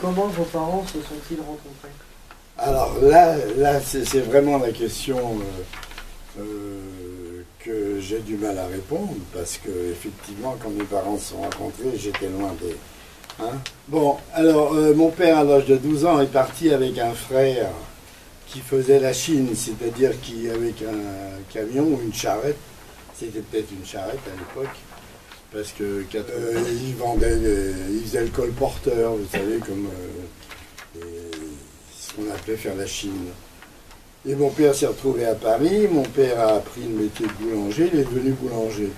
Comment vos parents se sont-ils rencontrés? Alors là c'est vraiment la question que j'ai du mal à répondre, parce que effectivement quand mes parents se sont rencontrés, j'étais loin des... Hein? Bon, alors mon père à l'âge de 12 ans est parti avec un frère qui faisait la Chine, c'est-à-dire qui, avec un camion ou une charrette, c'était peut-être une charrette à l'époque, parce que ils vendaient, ils faisaient le colporteur, vous savez, comme ce qu'on appelait faire la Chine. Et mon père s'est retrouvé à Paris, mon père a appris le métier de boulanger, il est devenu boulanger.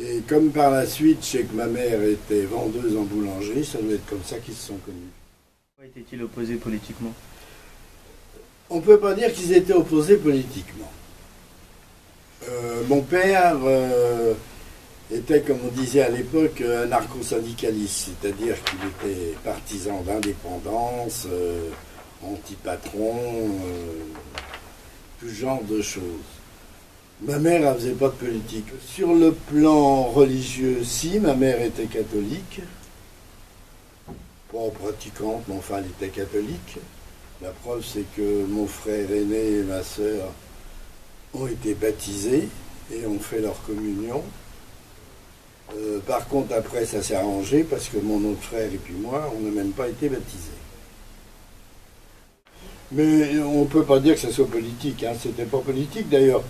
Et comme par la suite, je sais que ma mère était vendeuse en boulangerie, ça doit être comme ça qu'ils se sont connus. Pourquoi étaient-ils opposés politiquement? On ne peut pas dire qu'ils étaient opposés politiquement. Mon père... était, comme on disait à l'époque, anarcho-syndicaliste, c'est-à-dire qu'il était partisan d'indépendance, anti-patron, tout genre de choses. Ma mère, elle faisait pas de politique. Sur le plan religieux, si, ma mère était catholique, pas pratiquante, mais enfin, elle était catholique. La preuve, c'est que mon frère aîné et ma sœur ont été baptisés et ont fait leur communion. Par contre, après, ça s'est arrangé parce que mon autre frère et puis moi, on n'a même pas été baptisés. Mais on ne peut pas dire que ce soit politique. Hein. C'était pas politique. D'ailleurs,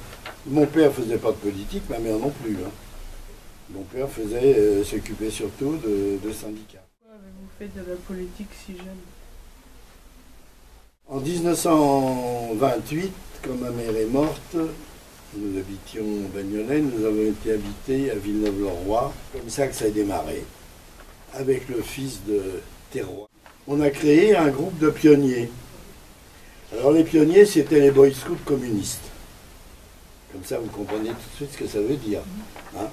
mon père faisait pas de politique, ma mère non plus. Hein. Mon père faisait s'occuper surtout de syndicats. Pourquoi avez-vous fait de la politique si jeune? En 1928, quand ma mère est morte, nous habitions Bagnolet, nous avons été habités à Villeneuve-le-Roi. Comme ça que ça a démarré, avec le fils de Thérois. On a créé un groupe de pionniers. Alors les pionniers, c'était les Boy Scouts communistes. Comme ça, vous comprenez tout de suite ce que ça veut dire. Hein?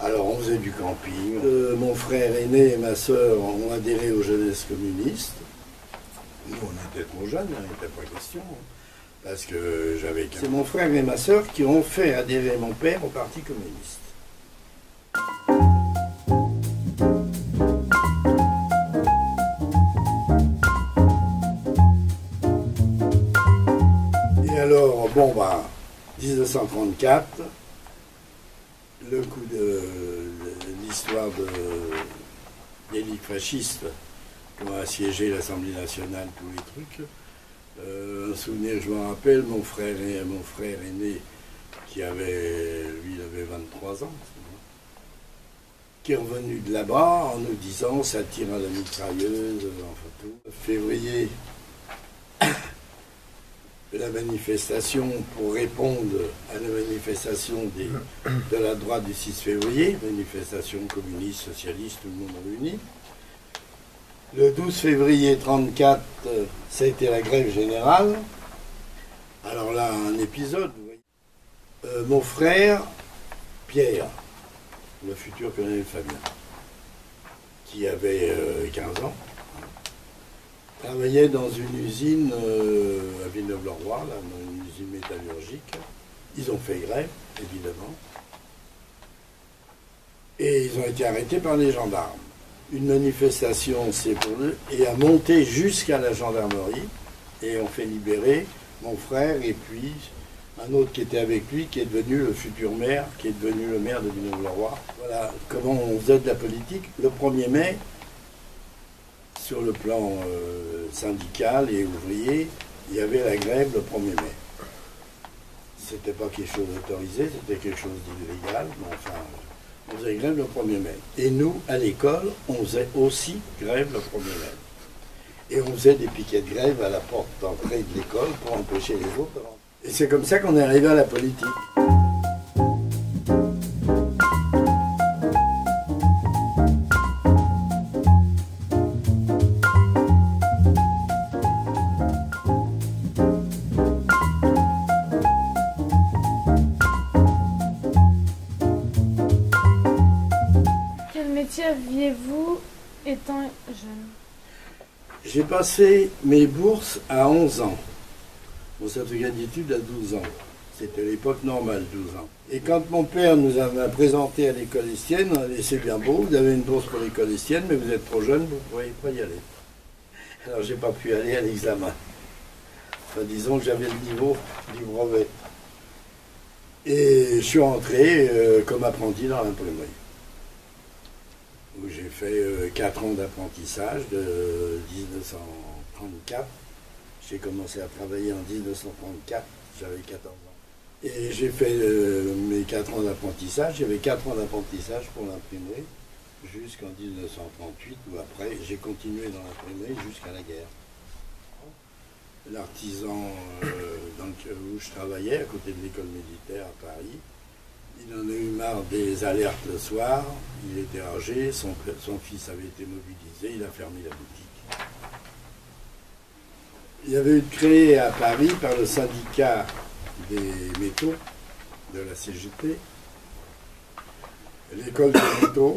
Alors on faisait du camping. Mon frère aîné et ma sœur ont adhéré aux jeunesses communistes. Nous, on était trop jeunes, il n'était pas question. Parce que j'avais... C'est mon frère et ma sœur qui ont fait adhérer mon père au Parti communiste. Et alors, bon, bah, 1934, le coup de l'histoire des ligues fascistes qui ont assiégé l'Assemblée nationale, tous les trucs... un souvenir, je me rappelle, mon frère aîné, qui avait, lui, il avait 23 ans, qui est revenu de là-bas en nous disant « ça tire à la mitrailleuse », en photo. Février, la manifestation pour répondre à la manifestation de la droite du 6 février, manifestation communiste, socialiste, tout le monde réuni. Le 12 février 1934, ça a été la grève générale. Alors là, un épisode, vous voyez. Mon frère, Pierre, le futur colonel Fabien, qui avait 15 ans, travaillait dans une usine à Villeneuve-le-Roi, une usine métallurgique. Ils ont fait grève, évidemment. Et ils ont été arrêtés par les gendarmes. Une manifestation, c'est pour eux, et a monté jusqu'à la gendarmerie, et on fait libérer mon frère, et puis un autre qui était avec lui, qui est devenu le futur maire, qui est devenu le maire de Villeneuve-le-Roi. Voilà comment on faisait de la politique. Le 1er mai, sur le plan syndical et ouvrier, il y avait la grève le 1er mai. C'était pas quelque chose d'autorisé, c'était quelque chose d'illégal, mais enfin, on faisait grève le 1er mai. Et nous, à l'école, on faisait aussi grève le 1er mai. Et on faisait des piquets de grève à la porte d'entrée de l'école pour empêcher les autres de rentrer. Et c'est comme ça qu'on est arrivé à la politique. Aviez-vous étant jeune? J'ai passé mes bourses à 11 ans, mon certificat d'études à 12 ans. C'était l'époque normale, 12 ans. Et quand mon père nous avait présenté à l'école estienne, on a dit c'est bien beau, vous avez une bourse pour l'école estienne, mais vous êtes trop jeune, vous ne pourriez pas y aller. Alors j'ai pas pu aller à l'examen. Enfin, disons que j'avais le niveau du brevet. Et je suis rentré comme apprenti dans l'imprimerie, où j'ai fait 4 ans d'apprentissage, de 1934. J'ai commencé à travailler en 1934, j'avais 14 ans. Et j'ai fait mes 4 ans d'apprentissage, j'avais 4 ans d'apprentissage pour l'imprimerie, jusqu'en 1938, où après, j'ai continué dans l'imprimerie jusqu'à la guerre. L'artisan où je travaillais, à côté de l'école militaire à Paris, il en a eu marre des alertes le soir, il était âgé, son fils avait été mobilisé, il a fermé la boutique. Il y avait eu créé à Paris par le syndicat des métaux, de la CGT, l'école des métaux,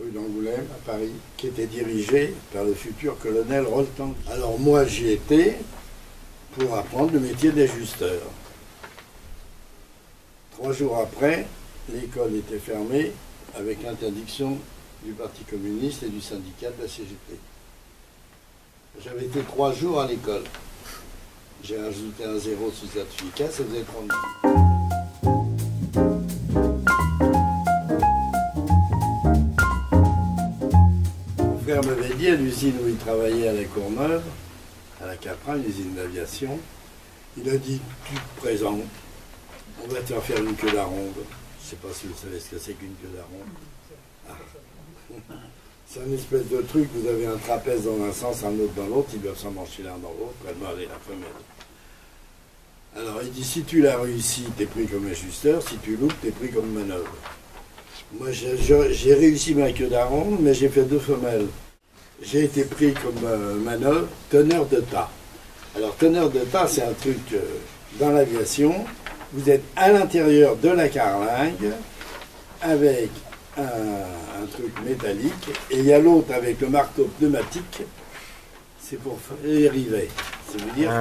rue d'Angoulême à Paris, qui était dirigée par le futur colonel Roltang. Alors moi j'y étais pour apprendre le métier d'ajusteur. 3 jours après, l'école était fermée avec l'interdiction du Parti communiste et du syndicat de la CGT. J'avais été 3 jours à l'école. J'ai ajouté un 0 sous certificat, ça faisait 30 minutes. Mon frère m'avait dit à l'usine où il travaillait à la Courneuve, à la Caprin, l'usine d'aviation, il a dit « tu te présentes ». On va te faire une queue la ronde. Je ne sais pas si vous savez ce que c'est qu'une queue la ronde. Ah. C'est une espèce de truc, vous avez un trapèze dans un sens, un autre dans l'autre, ils doivent s'en manger l'un dans l'autre, elle va aller la femelle. Alors il dit, si tu l'as réussi, t'es pris comme ajusteur, si tu loupes, t'es pris comme manœuvre. Moi j'ai réussi ma queue la ronde, mais j'ai fait 2 femelles. J'ai été pris comme manœuvre, teneur de tas. Alors teneur de tas, c'est un truc dans l'aviation. Vous êtes à l'intérieur de la carlingue avec un truc métallique et il y a l'autre avec le marteau pneumatique, c'est pour faire les rivets. Ça veut dire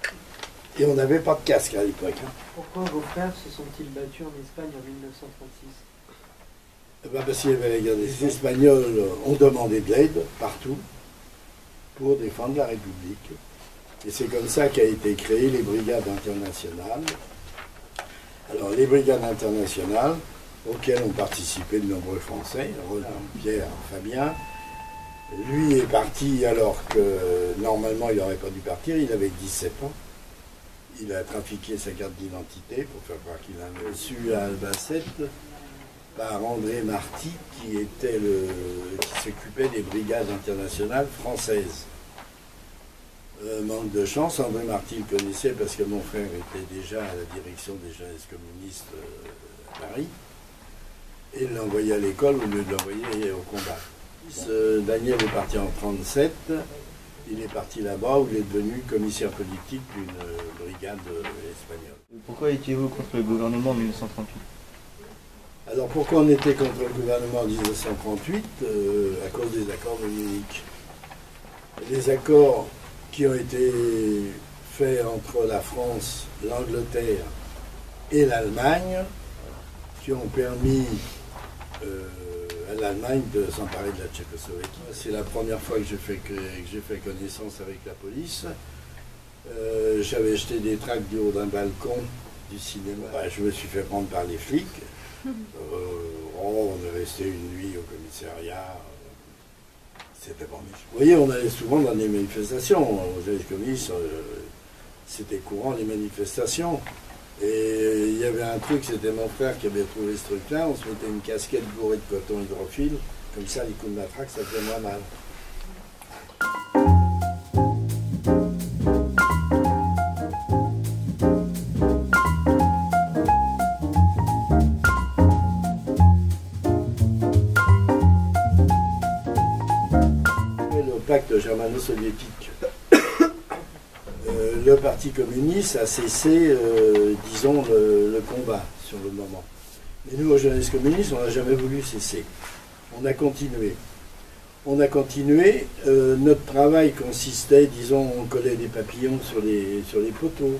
que... Et on n'avait pas de casque à l'époque. Hein. Pourquoi vos frères se sont-ils battus en Espagne en 1936? Ben parce qu'il y avait la guerre des Espagnols, on demandait de l'aide partout pour défendre la République. Et c'est comme ça qu'a été créée les brigades internationales. Alors les brigades internationales, auxquelles ont participé de nombreux Français, Pierre, Fabien, lui est parti alors que normalement il n'aurait pas dû partir, il avait 17 ans. Il a trafiqué sa carte d'identité pour faire croire qu'il a reçu à Albacete par André Marty qui s'occupait des brigades internationales françaises. Manque de chance, André Marty le connaissait parce que mon frère était déjà à la direction des jeunesses communistes à Paris. Et il l'a envoyé à l'école au lieu de l'envoyer au combat. Daniel est parti en 1937, il est parti là-bas où il est devenu commissaire politique d'une brigade espagnole. Pourquoi étiez-vous contre le gouvernement en 1938? Alors pourquoi on était contre le gouvernement en 1938? À cause des accords de Munich. Les accords qui ont été faits entre la France, l'Angleterre et l'Allemagne, qui ont permis à l'Allemagne de s'emparer de la Tchécoslovaquie. C'est la première fois que j'ai fait connaissance avec la police. J'avais jeté des tracts du haut d'un balcon du cinéma. Bah, je me suis fait prendre par les flics. On est resté une nuit au commissariat. C'était pas méchant. Vous voyez, on allait souvent dans des manifestations. Aux jeunes communistes, c'était courant les manifestations. Et il y avait un truc, c'était mon frère qui avait trouvé ce truc-là, on se mettait une casquette bourrée de coton hydrophile, comme ça les coups de matraque ça faisait moins mal. Germano-soviétique. Le parti communiste a cessé, disons, le combat sur le moment. Mais nous, aux journalistes communistes, on n'a jamais voulu cesser. On a continué. On a continué. Notre travail consistait, disons, on collait des papillons sur les poteaux.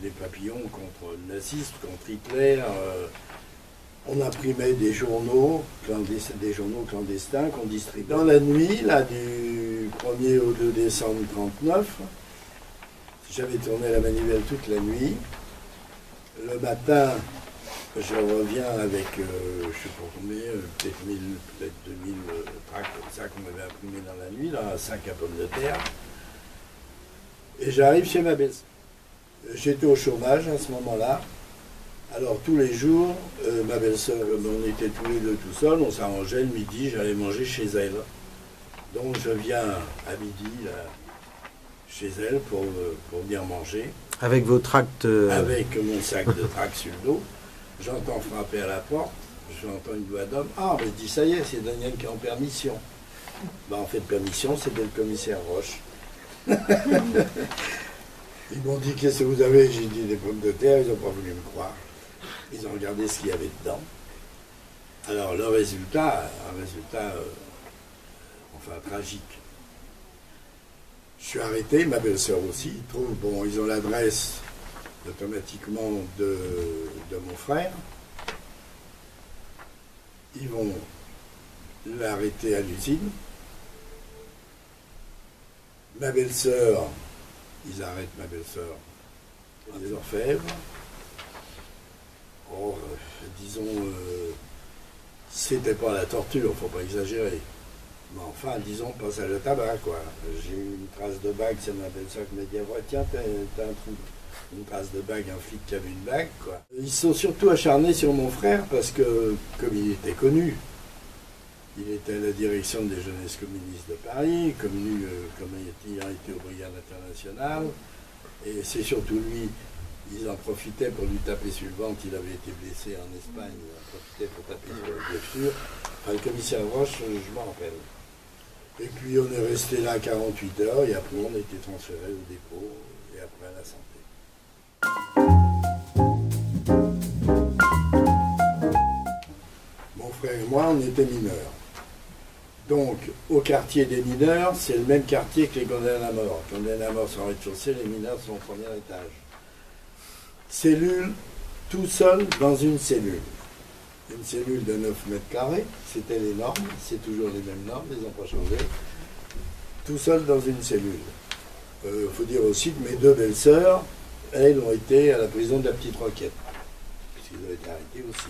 Des papillons contre le nazisme, contre Hitler. On imprimait des journaux, clandestins qu'on distribuait. Dans la nuit, là, du 1er au 2 décembre 1939, j'avais tourné la manivelle toute la nuit. Le matin, je reviens avec, je ne sais pas combien, peut-être 1000, peut-être 2000 tracts comme ça qu'on m'avait imprimé dans la nuit, là, 5 à pommes de terre. Et j'arrive chez ma belle-sœur. J'étais au chômage à ce moment-là. Alors tous les jours, ma belle-sœur, on était tous les deux tout seuls, on s'arrangeait le midi, j'allais manger chez elle. Donc je viens à midi là, chez elle pour venir manger. Avec vos tracts Avec mon sac de tracts sur le dos. J'entends frapper à la porte, j'entends une voix d'homme. Ah, je dis ça y est, c'est Daniel qui est en permission. Ben, en fait, permission, c'était le commissaire Roche. Ils m'ont dit qu'est-ce que vous avez? J'ai dit des pommes de terre, ils n'ont pas voulu me croire. Ils ont regardé ce qu'il y avait dedans. Alors le résultat, un résultat enfin tragique. Je suis arrêté, ma belle-sœur aussi. Ils trouvent, bon, ils ont l'adresse automatiquement de mon frère. Ils vont l'arrêter à l'usine. Ma belle-sœur, ils arrêtent ma belle-sœur dans les orfèvres. Or, disons, c'était pas la torture, faut pas exagérer. Mais enfin, disons, passe à le tabac, quoi. J'ai eu une trace de bague, c'est ma belle-sœur qui m'a dit ah, tiens, t'as un trou. Une trace de bague, un flic qui avait une bague, quoi. Ils se sont surtout acharnés sur mon frère parce que, comme il était connu, il était à la direction des jeunesses communistes de Paris, connu comme il a été aux brigades internationales, et c'est surtout lui. Ils en profitaient pour lui taper sur le ventre, il avait été blessé en Espagne, ils en profitaient pour taper sur la blessure. Enfin, le commissaire Roche, je m'en rappelle. Et puis on est resté là 48 heures, et après on a été transféré au dépôt, et après à la santé. Mon frère et moi, on était mineurs. Donc, au quartier des mineurs, c'est le même quartier que les condamnés à mort. Les condamnés à mort sont au rez-de-chaussée, les mineurs sont au premier étage. Cellule, tout seul dans une cellule. Une cellule de 9 mètres carrés, c'était les normes, c'est toujours les mêmes normes, ils n'ont pas changé. Tout seul dans une cellule. Il faut dire aussi que mes deux belles-sœurs, elles ont été à la prison de la Petite Roquette, puisqu'ils ont été arrêtés aussi.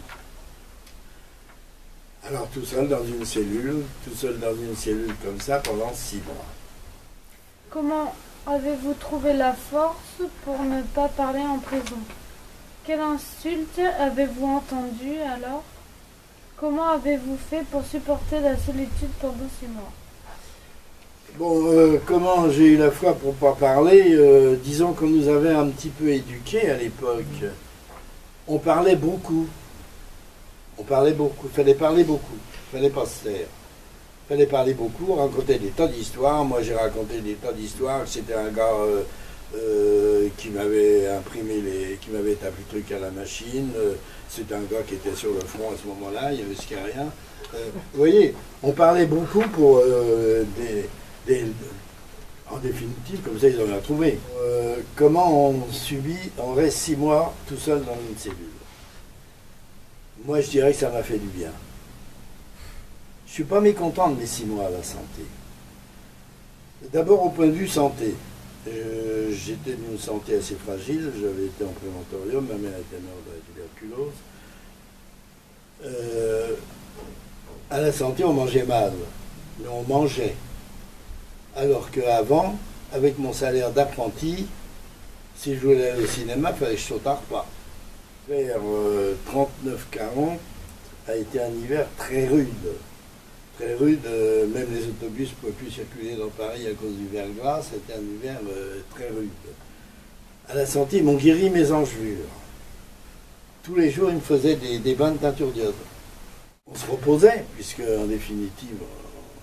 Alors tout seul dans une cellule, comme ça pendant 6 mois. Comment avez-vous trouvé la force pour ne pas parler en prison? Quelle insulte avez-vous entendue alors? Comment avez-vous fait pour supporter la solitude pendant 6 mois? Bon, comment j'ai eu la foi pour ne pas parler? Disons qu'on nous avait un petit peu éduqués à l'époque. On parlait beaucoup. Il fallait parler beaucoup. Il ne fallait pas se taire. Il fallait parler beaucoup, raconter des tas d'histoires. Moi, j'ai raconté des tas d'histoires. C'était un gars qui m'avait imprimé qui m'avait tapé le truc à la machine. C'était un gars qui était sur le front à ce moment-là. Il y avait Scarien. Vous voyez, on parlait beaucoup pour en définitive, comme ça, ils en ont trouvé. Comment on reste 6 mois tout seul dans une cellule. Moi, je dirais que ça m'a fait du bien. Je ne suis pas mécontent de mes 6 mois à la santé. D'abord au point de vue santé. J'étais d'une santé assez fragile, j'avais été en préventorium, ma mère était morte de la tuberculose. À la santé, on mangeait mal, mais on mangeait. Alors qu'avant, avec mon salaire d'apprenti, Si je voulais aller au cinéma, il fallait que je saute un repas. Vers 39-40 a été un hiver très rude. Très rude, même les autobus ne pouvaient plus circuler dans Paris à cause du verglas, c'était un hiver très rude. À la santé, ils m'ont guéri mes engelures. Tous les jours, ils me faisaient des bains de teinture d'iode. On se reposait, puisque en définitive,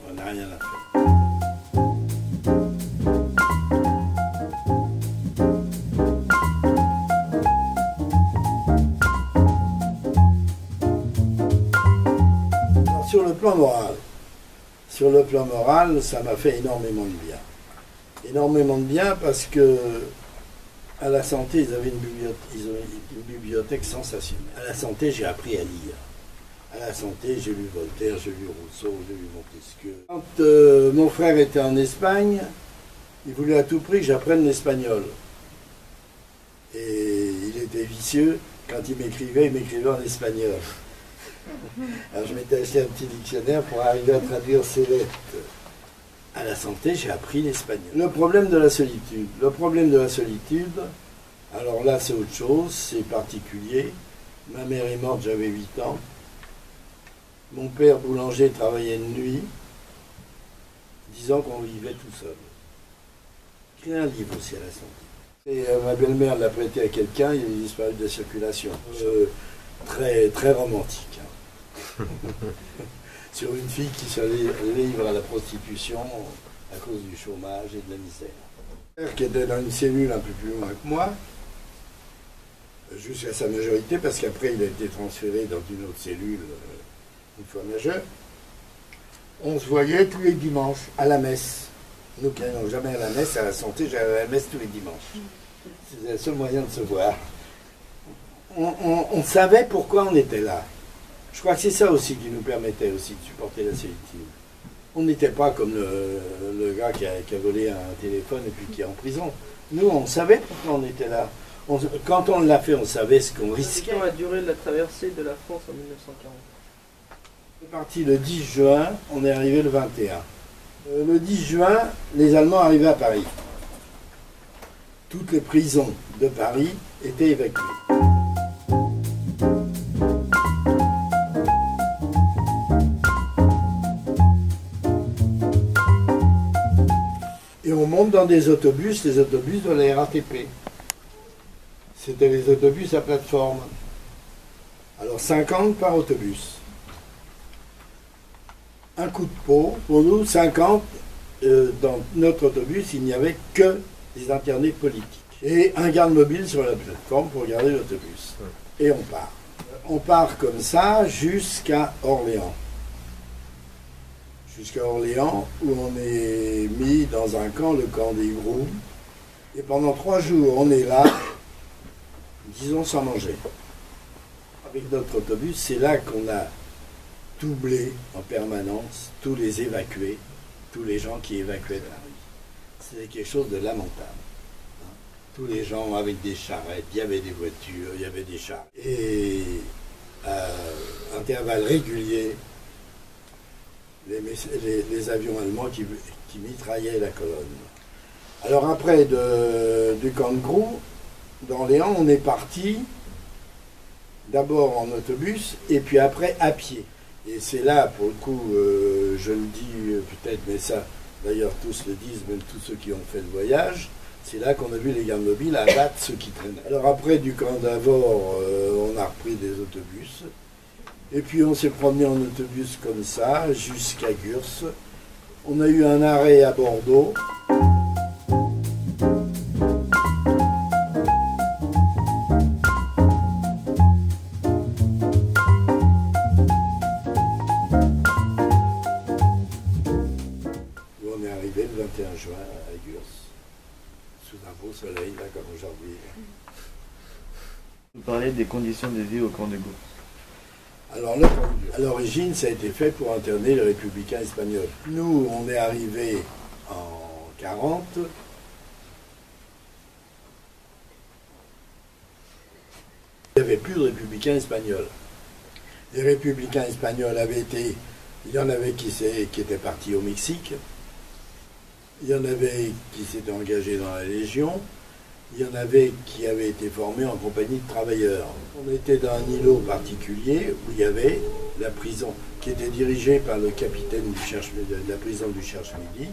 on n'a rien à faire. Sur le plan moral, ça m'a fait énormément de bien. Énormément de bien parce que à la santé, ils avaient une bibliothèque sensationnelle. À la santé, j'ai appris à lire. À la santé, j'ai lu Voltaire, j'ai lu Rousseau, j'ai lu Montesquieu. Quand mon frère était en Espagne, il voulait à tout prix que j'apprenne l'espagnol. Et il était vicieux. Quand il m'écrivait en espagnol. Alors je m'étais acheté un petit dictionnaire pour arriver à traduire ces lettres. À la santé, j'ai appris l'espagnol. Le problème de la solitude. Le problème de la solitude, alors là c'est autre chose, c'est particulier. Ma mère est morte, j'avais 8 ans. Mon père boulanger travaillait de nuit, disant qu'on vivait tout seul. J'ai un livre aussi à la santé. Et ma belle-mère l'a prêté à quelqu'un, il est disparu de la circulation. Très, très romantique. Hein. Sur une fille qui se livre à la prostitution à cause du chômage et de la misère. Mon père qui était dans une cellule un peu plus loin que moi, jusqu'à sa majorité, parce qu'après il a été transféré dans une autre cellule une fois majeur, on se voyait tous les dimanches à la messe. Nous qui n'allions jamais à la messe, à la santé, j'allais à la messe tous les dimanches. C'était le seul moyen de se voir. On savait pourquoi on était là. Je crois que c'est ça aussi qui nous permettait aussi de supporter la solitude. On n'était pas comme le gars qui a volé un téléphone et puis qui est en prison. Nous, on savait pourquoi on était là. Quand on l'a fait, on savait ce qu'on risquait. Combien de temps a duré la traversée de la France en 1940 ? On est parti le 10 juin, on est arrivé le 21. Le 10 juin, les Allemands arrivaient à Paris. Toutes les prisons de Paris étaient évacuées. On monte dans des autobus, les autobus de la RATP. C'était les autobus à plateforme. Alors 50 par autobus. Un coup de peau, pour nous, 50, dans notre autobus, il n'y avait que des internés politiques. Et un garde mobile sur la plateforme pour garder l'autobus. Et on part. On part comme ça jusqu'à Orléans. Jusqu'à Orléans, où on est mis dans un camp, le camp des Gurs. Et pendant 3 jours, on est là, disons sans manger. Avec notre autobus, c'est là qu'on a doublé en permanence tous les évacués, tous les gens qui évacuaient Paris. C'était quelque chose de lamentable. Tous les gens avec des charrettes, il y avait des voitures, il y avait des chars. Et à intervalles réguliers, les avions allemands qui mitraillaient la colonne. Alors après du camp de Gros, d'Orléans, on est parti d'abord en autobus et puis après à pied. Et c'est là, pour le coup, je le dis peut-être, mais ça, d'ailleurs tous le disent, même tous ceux qui ont fait le voyage, c'est là qu'on a vu les gardes mobiles abattre ceux qui traînaient. Alors après du camp d'Avor, on a repris des autobus. Et puis on s'est promené en autobus comme ça, jusqu'à Gurs. On a eu un arrêt à Bordeaux. On est arrivé le 21 juin à Gurs, sous un beau soleil, là comme aujourd'hui. Vous parlez des conditions de vie au camp de Gurs. Alors là, à l'origine, ça a été fait pour interner les républicains espagnols. Nous, on est arrivés en 40. Il n'y avait plus de républicains espagnols. Les républicains espagnols avaient été... Il y en avait qui étaient partis au Mexique. Il y en avait qui s'étaient engagés dans la Légion. il y en avait qui avaient été formés en compagnie de travailleurs. On était dans un îlot particulier où il y avait la prison qui était dirigée par le capitaine de la prison du Cherche-Midi,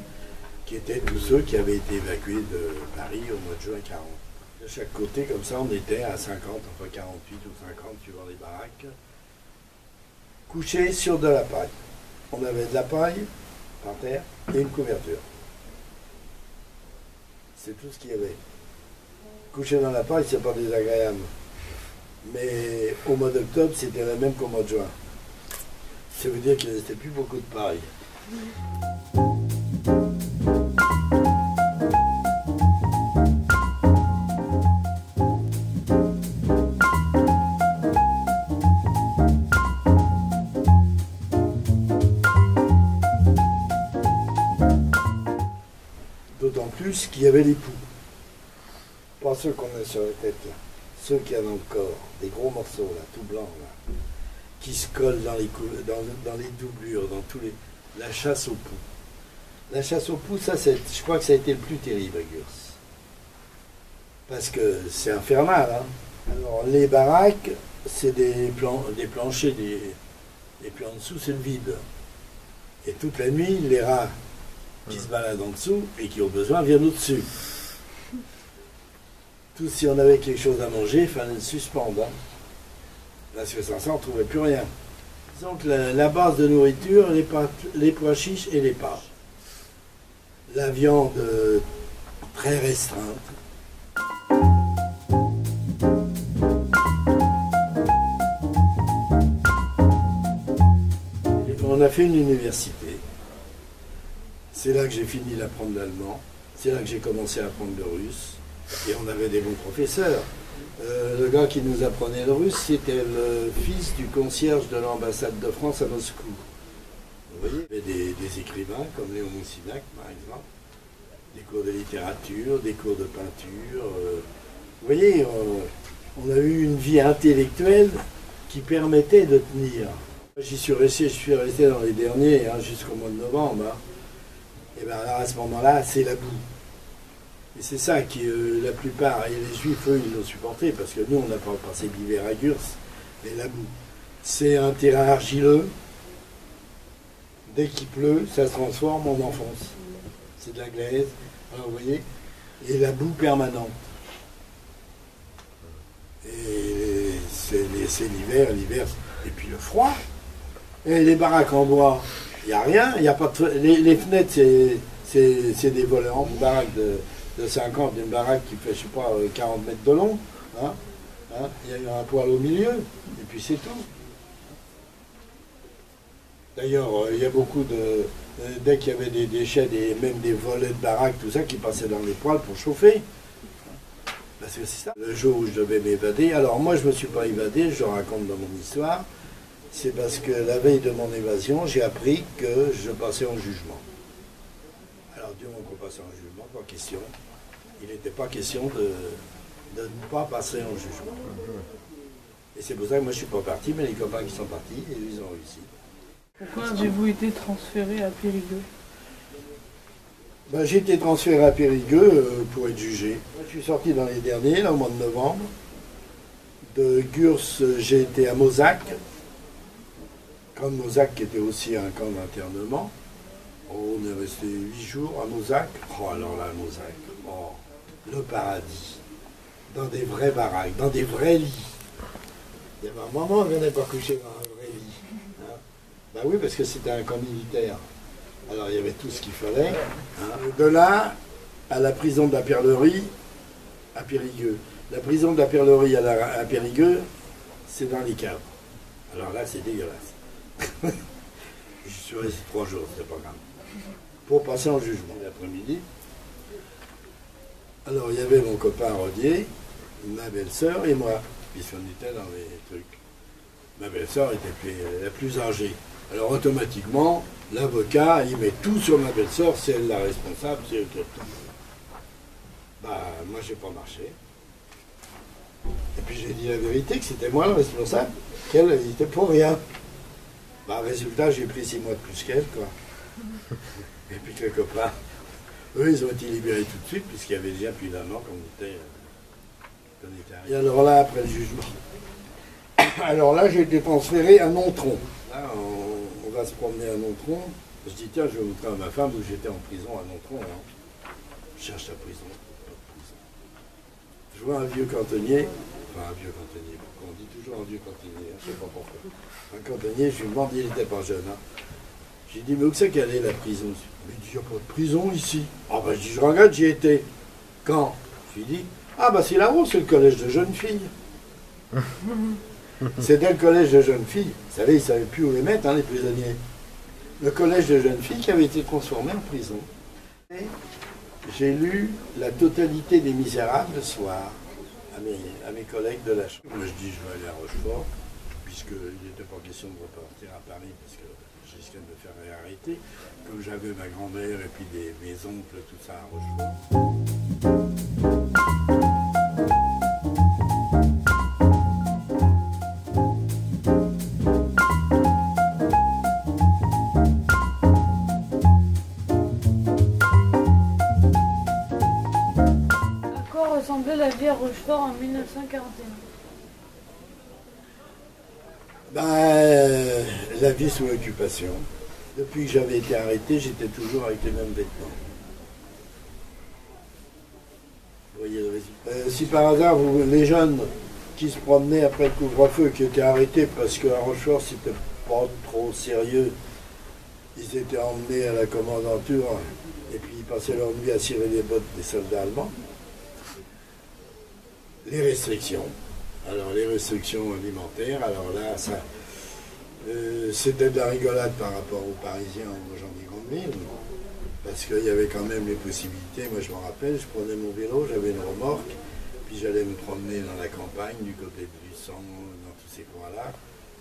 qui étaient tous ceux qui avaient été évacués de Paris au mois de juin 40. De chaque côté, comme ça, on était à 50, entre 48 ou 50, suivant les baraques, couchés sur de la paille. On avait de la paille par terre et une couverture. C'est tout ce qu'il y avait. Coucher dans la paille, c'est pas désagréable. Mais au mois d'octobre, c'était la même qu'au mois de juin. Ça veut dire qu'il ne restait plus beaucoup de paille. D'autant plus qu'il y avait les poux. Pas ceux qu'on a sur la tête, là. Ceux qu'il y a dans le corps, des gros morceaux, là, tout blancs, là, qui se collent dans les doublures, dans tous les... La chasse aux poux. La chasse aux poux, ça, je crois que ça a été le plus terrible à Gurs. Parce que c'est infernal, hein. Alors, les baraques, c'est des planchers, et puis en dessous, c'est le vide. Et toute la nuit, les rats qui se baladent en dessous et qui ont besoin viennent au-dessus. Tout si on avait quelque chose à manger, il fallait le suspendre. Hein. Parce que sans ça, on ne trouvait plus rien. Donc la base de nourriture, les pois chiches et les pâtes. La viande très restreinte. On a fait une université. C'est là que j'ai fini d'apprendre l'allemand. C'est là que j'ai commencé à apprendre le russe. Et on avait des bons professeurs. Le gars qui nous apprenait le russe, c'était le fils du concierge de l'ambassade de France à Moscou. Vous voyez, il y avait des écrivains comme Léon Moussinac, par exemple, des cours de littérature, des cours de peinture. Vous voyez, on a eu une vie intellectuelle qui permettait de tenir. Je suis resté dans les derniers, hein, jusqu'au mois de novembre. Hein. Et bien alors à ce moment-là, c'est la boue. Et c'est ça qui, la plupart, et les Juifs, eux, ils l'ont supporté, parce que nous, on n'a pas passé l'hiver à Gurs, mais la boue. C'est un terrain argileux, dès qu'il pleut, ça se transforme en enfonce. C'est de la glaise, alors, vous voyez, et la boue permanente. Et c'est l'hiver, et puis le froid. Et les baraques en bois, il n'y a rien, il n'y a pas de... Les fenêtres, c'est des volets en baraque de 50, d'une baraque qui fait, je sais pas, 40 mètres de long, hein, hein, il y a eu un poêle au milieu, et puis c'est tout. D'ailleurs, il y a beaucoup de... dès qu'il y avait des déchets, même des volets de baraque, tout ça, qui passaient dans les poêles pour chauffer. Parce que c'est ça. Le jour où je devais m'évader, alors moi je me suis pas évadé, je raconte dans mon histoire, c'est parce que la veille de mon évasion, j'ai appris que je passais en jugement. Alors du moment qu'on passait en jugement, pas question. Il n'était pas question de ne pas passer en jugement. Et c'est pour ça que moi je ne suis pas parti, mais les copains qui sont partis, ils ont réussi. Pourquoi avez-vous été transféré à Périgueux? Ben, j'ai été transféré à Périgueux pour être jugé. Moi, je suis sorti dans les derniers, là, au mois de novembre. De Gurs, j'ai été à Mauzac. Camp de Mauzac qui était aussi un camp d'internement. On est resté 8 jours à Mauzac. Oh, alors là, Mauzac, oh, le paradis. Dans des vraies baraques, dans des vrais lits. Il y avait un moment où on n'allait pas coucher dans un vrai lit. Hein. Ben oui, parce que c'était un camp militaire. Alors il y avait tout ce qu'il fallait. Hein. De là, à la prison de la Perlerie, à Périgueux. La prison de la Perlerie à Périgueux, c'est dans les caves. Alors là, c'est dégueulasse. Je suis resté 3 jours, c'était pas grave. Pour passer en jugement l'après-midi. Alors il y avait mon copain Rodier, ma belle-sœur et moi, puisqu'on était dans les trucs. Ma belle-sœur était la plus âgée. Alors automatiquement, l'avocat, il met tout sur ma belle-sœur, c'est elle la responsable, c'est elle qui... Bah moi j'ai pas marché. Et puis j'ai dit la vérité, que c'était moi le responsable, qu'elle était pour rien. Bah résultat, j'ai pris 6 mois de plus qu'elle, quoi. Et puis quelque part, eux, ils ont été libérés tout de suite, puisqu'il y avait déjà plus d'1 an qu'on était Et alors là, après le jugement, alors là, j'ai été transféré à Nontron. Là, on va se promener à Nontron. Je dis, tiens, je vais montrer à ma femme où j'étais en prison à Nontron. Hein. Je cherche la prison. Je vois un vieux cantonnier, enfin un vieux cantonnier, on dit toujours un vieux cantonnier, hein, je ne sais pas pourquoi. Un cantonnier, je lui demande, il n'était pas jeune. Hein. J'ai dit, mais où c'est qu'elle est la prison? Il me dit, il n'y a pas de prison ici. Ah ben, je dis, je regrette, j'y étais. Quand? Je lui dis, ah ben c'est là-haut, c'est le collège de jeunes filles. C'était le collège de jeunes filles. Vous savez, ils ne savaient plus où les mettre, hein, les prisonniers. Le collège de jeunes filles qui avait été transformé en prison. Et j'ai lu la totalité des Misérables le soir à mes collègues de la chambre. Moi, je dis, je vais aller à Rochefort, puisqu'il n'était pas question de repartir à Paris, parce que je risquais de me faire arrêter. Comme j'avais ma grand-mère et puis mes oncles, tout ça à Rochefort. La vie à Rochefort en 1941. La vie sous l'occupation. Depuis que j'avais été arrêté, j'étais toujours avec les mêmes vêtements. Vous voyez le résultat. Si par hasard, les jeunes qui se promenaient après le couvre-feu, qui étaient arrêtés parce qu'à Rochefort, c'était pas trop sérieux, ils étaient emmenés à la commandanture et puis ils passaient leur nuit à cirer les bottes des soldats allemands. Les restrictions. Alors les restrictions alimentaires, alors là, ça c'était de la rigolade par rapport aux Parisiens ou aux gens des grandes villes. Parce qu'il y avait quand même les possibilités. Moi je me rappelle, je prenais mon vélo, j'avais une remorque, puis j'allais me promener dans la campagne, du côté de Puissant, dans tous ces coins-là,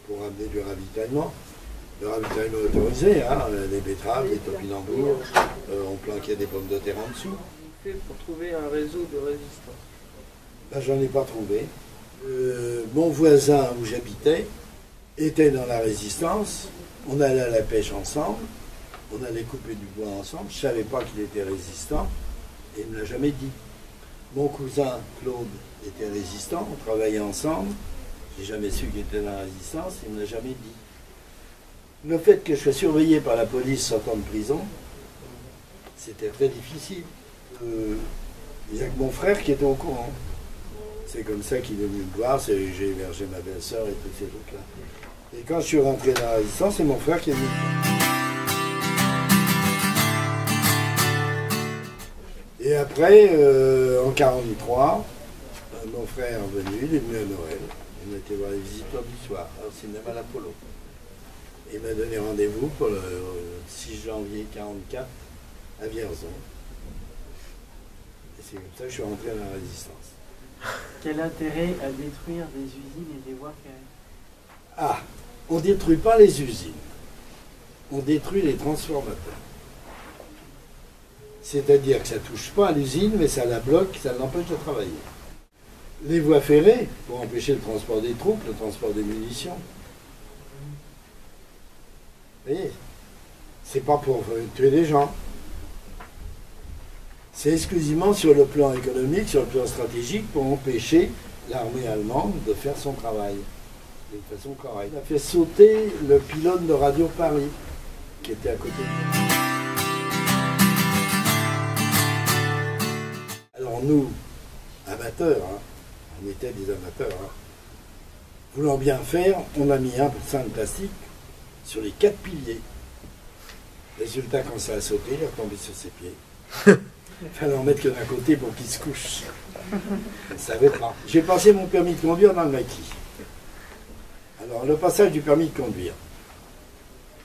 pour amener du ravitaillement. Le ravitaillement autorisé, hein, les betteraves, les topinambours, on planquait des pommes de terre en dessous. Pour trouver un réseau de résistance. Ben, j'en ai pas trouvé. Mon voisin où j'habitais était dans la résistance. On allait à la pêche ensemble. On allait couper du bois ensemble. Je savais pas qu'il était résistant. Et il me l'a jamais dit. Mon cousin Claude était résistant. On travaillait ensemble. J'ai jamais su qu'il était dans la résistance. Il me l'a jamais dit. Le fait que je sois surveillé par la police sortant de prison, c'était très difficile. Il n'y a que mon frère qui était au courant. C'est comme ça qu'il est venu me voir, j'ai hébergé ma belle-sœur et tous ces trucs-là. Et quand je suis rentré dans la résistance, c'est mon frère qui est venu. Et après, en 1943, mon frère est revenu, il est venu à Noël. On était voir les visiteurs du soir, au cinéma l'Apollo. Il m'a donné rendez-vous pour le 6 janvier 1944 à Vierzon. Et c'est comme ça que je suis rentré dans la résistance. Quel intérêt à détruire des usines et des voies carrées? Ah, on ne détruit pas les usines, on détruit les transformateurs. C'est-à-dire que ça ne touche pas à l'usine, mais ça la bloque, ça l'empêche de travailler. Les voies ferrées, pour empêcher le transport des troupes, le transport des munitions. Vous voyez, c'est pas pour tuer des gens. C'est exclusivement sur le plan économique, sur le plan stratégique, pour empêcher l'armée allemande de faire son travail, d'une façon correcte. On a fait sauter le pylône de Radio Paris, qui était à côté de... Alors nous, amateurs, hein, on était des amateurs, hein, voulant bien faire, on a mis un sein de plastique sur les 4 piliers. Résultat, quand ça a sauté, il est retombé sur ses pieds. Il fallait en mettre que d'un côté pour qu'il se couche. Je ne savais pas. J'ai passé mon permis de conduire dans le maquis. Alors, le passage du permis de conduire,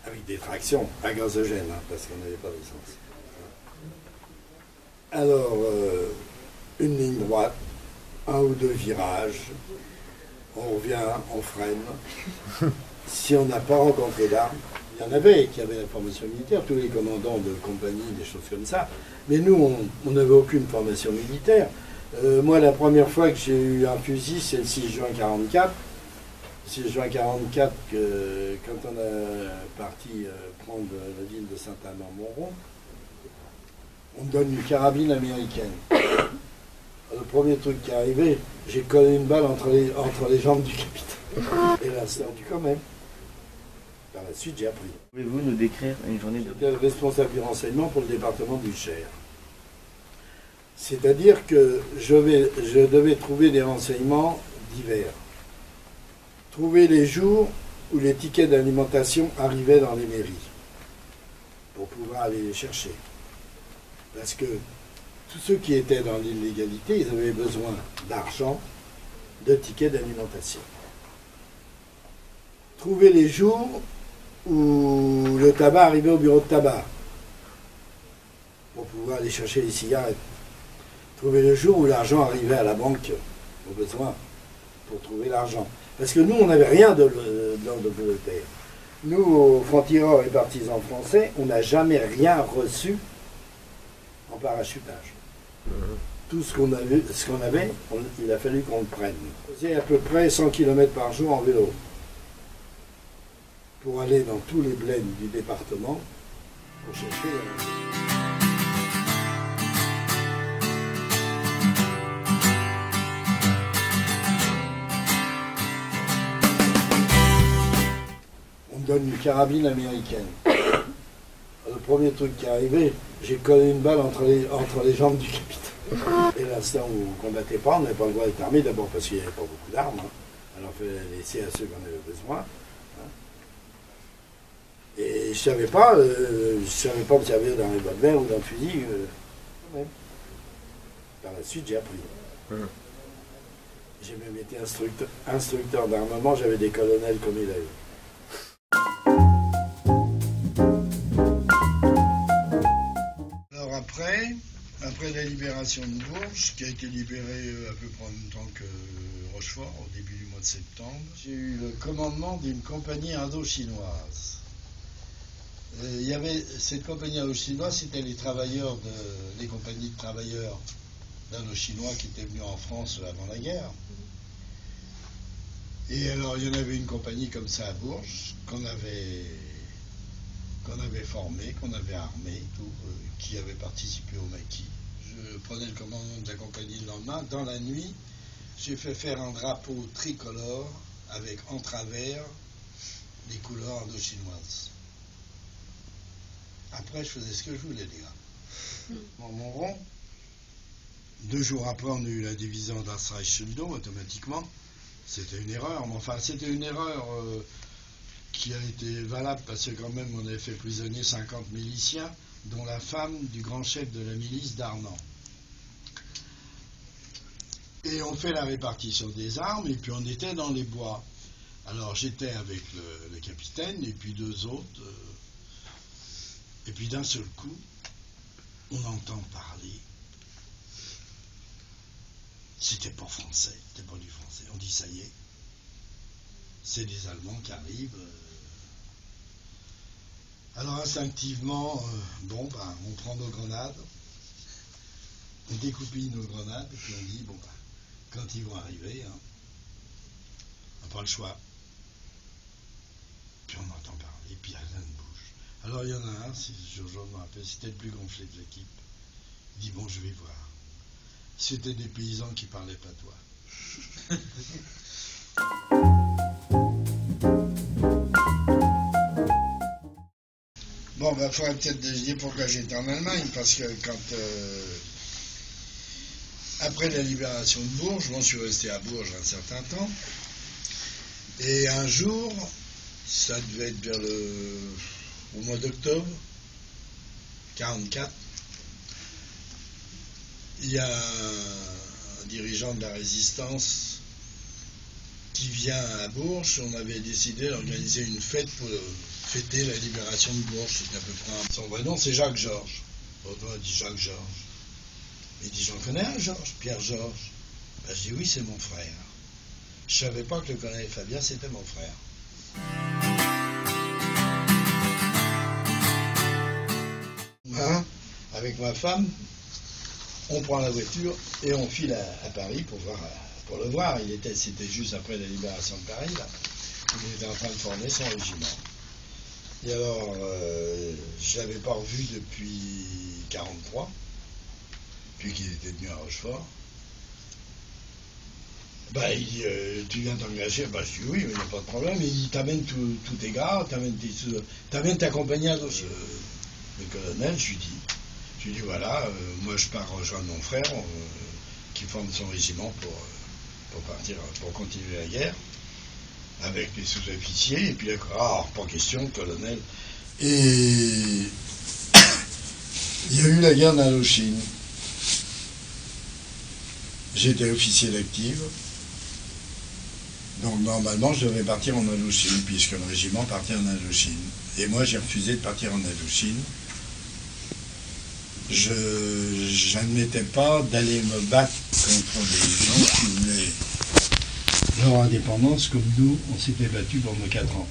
avec des tractions, à gazogène, hein, parce qu'on n'avait pas d'essence. Alors, une ligne droite, un ou deux virages, on revient, on freine. Si on n'a pas rencontré d'armes, il y en avait qui avaient la formation militaire, tous les commandants de compagnie, des choses comme ça. Mais nous, on n'avait aucune formation militaire. Moi, la première fois que j'ai eu un fusil, c'est le 6 juin 1944. Le 6 juin 1944, quand on est parti prendre la ville de Saint-Amand-Montrond, on me donne une carabine américaine. Le premier truc qui est arrivé, j'ai collé une balle entre les jambes du capitaine et la sœur du commun. Par la suite, j'ai appris. Pouvez-vous nous décrire une journée de... J'étais le responsable du renseignement pour le département du Cher. C'est-à-dire que je devais trouver des renseignements divers. Trouver les jours où les tickets d'alimentation arrivaient dans les mairies pour pouvoir aller les chercher. Parce que tous ceux qui étaient dans l'illégalité, ils avaient besoin d'argent, de tickets d'alimentation. Trouver les jours où le tabac arrivait au bureau de tabac pour pouvoir aller chercher les cigarettes. Trouver le jour où l'argent arrivait à la banque, au besoin, pour trouver l'argent. Parce que nous, on n'avait rien de l'ordre volontaire. Nous, aux Francs-Tireurs et Partisans Français, on n'a jamais rien reçu en parachutage. Tout ce qu'on avait, il a fallu qu'on le prenne. On faisait à peu près 100 km par jour en vélo pour aller dans tous les bleds du département pour chercher l'argent. Donne une carabine américaine. Le premier truc qui est arrivé, j'ai collé une balle entre les jambes du capitaine. Et l'instant où on ne combattait pas, on n'avait pas le droit d'être armé, d'abord parce qu'il n'y avait pas beaucoup d'armes. Hein. Alors il fallait laisser à ceux qui en avaient besoin. Hein. Et je ne savais pas me servir d'un revolver ou d'un fusil. Par la suite, j'ai appris. J'ai même été instructeur d'armement, j'avais des colonels comme il a eu. Alors après la libération de Bourges, qui a été libérée à peu près en même temps que Rochefort, au début du mois de septembre, j'ai eu le commandement d'une compagnie indo-chinoise. Cette compagnie indo-chinoise, c'était les compagnies de travailleurs d'Indochinois qui étaient venus en France avant la guerre. Et alors, il y en avait une compagnie comme ça à Bourges, qu'on avait formée, qu'on avait armée, qui avait participé au maquis. Je prenais le commandement de la compagnie le lendemain. Dans la nuit, j'ai fait faire un drapeau tricolore avec en travers les couleurs indochinoises. Après, je faisais ce que je voulais, les gars. Bon, mon rond, 2 jours après, on a eu la division d'Asraï-Shuldo automatiquement. C'était une erreur, mais enfin, c'était une erreur qui a été valable parce que quand même, on avait fait prisonnier 50 miliciens, dont la femme du grand chef de la milice, Darnand. Et on fait la répartition des armes, et puis on était dans les bois. Alors, j'étais avec le capitaine, et puis 2 autres, et puis d'un seul coup, on entend parler. C'était pas français, c'était pas du français. On dit ça y est, c'est des Allemands qui arrivent. Alors instinctivement, on prend nos grenades, on découpille nos grenades, et puis on dit, quand ils vont arriver, hein, on n'a pas le choix. Puis on entend parler, puis rien ne bouge. Alors il y en a un, si je me rappelle, c'était le plus gonflé de l'équipe. Il dit, bon, je vais voir. C'était des paysans qui parlaient patois. Il faudrait peut-être désigner pourquoi j'étais en Allemagne, parce que après la libération de Bourges, je suis resté à Bourges un certain temps, et un jour, ça devait être vers au mois d'octobre 1944, il y a un dirigeant de la résistance qui vient à Bourges. On avait décidé d'organiser une fête pour fêter la libération de Bourges. C'était à peu près son vrai nom, c'est Jacques Georges. L'autre a dit Jacques Georges. Il dit, j'en connais un Georges, Pierre Georges. Je dis oui, c'est mon frère. Je savais pas que le colonel Fabien, c'était mon frère. Avec ma femme, on prend la voiture et on file à Paris pour le voir. C'était juste après la libération de Paris, là. Il était en train de former son régiment. Et alors, je ne l'avais pas revu depuis 1943, puis qu'il était venu à Rochefort. Tu viens t'engager, je dis oui, mais il n'y a pas de problème. Il t'amène tous tes gars, t'amène ta compagnie à dossier. Le colonel, je lui dis voilà, moi je pars rejoindre mon frère qui forme son régiment pour partir, pour continuer la guerre avec les sous-officiers. Et puis là, pas question, colonel. Et il y a eu la guerre d'Indochine. J'étais officier d'active. Donc normalement, je devais partir en Indochine, puisque le régiment partait en Indochine. Et moi, j'ai refusé de partir en Indochine. Je n'admettais pas d'aller me battre contre des gens qui voulaient leur indépendance, comme nous, on s'était battus pendant 4 ans.